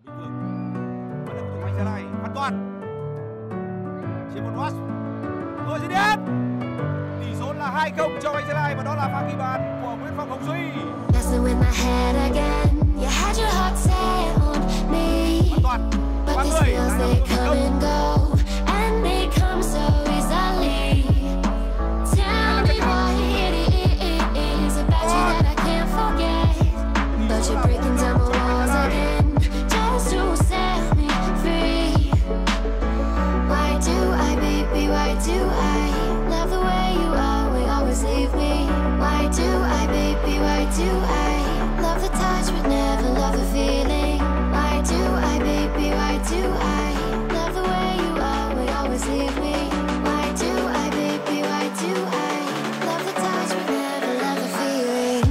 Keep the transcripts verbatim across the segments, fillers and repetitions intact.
bình thường. Bắt đầu Hoàng Anh Gia Lai, Văn Toàn. Trên một pass. Rồi dứt điểm. Tỷ số là hai không cho Anh Gia Lai và đó là pha ghi bàn của Nguyễn Phong Hồng Duy. Văn Toàn, ba người. Do I love the touch but never love the feeling? Why do I, baby? Why do I love the way you are? Would always leave me. Why do I, baby? Why do I love the touch but never love the feeling?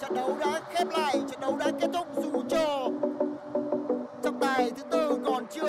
Trận đấu đã khép lại, trận đấu đã kết thúc dù cho trọng tài thứ tư còn chưa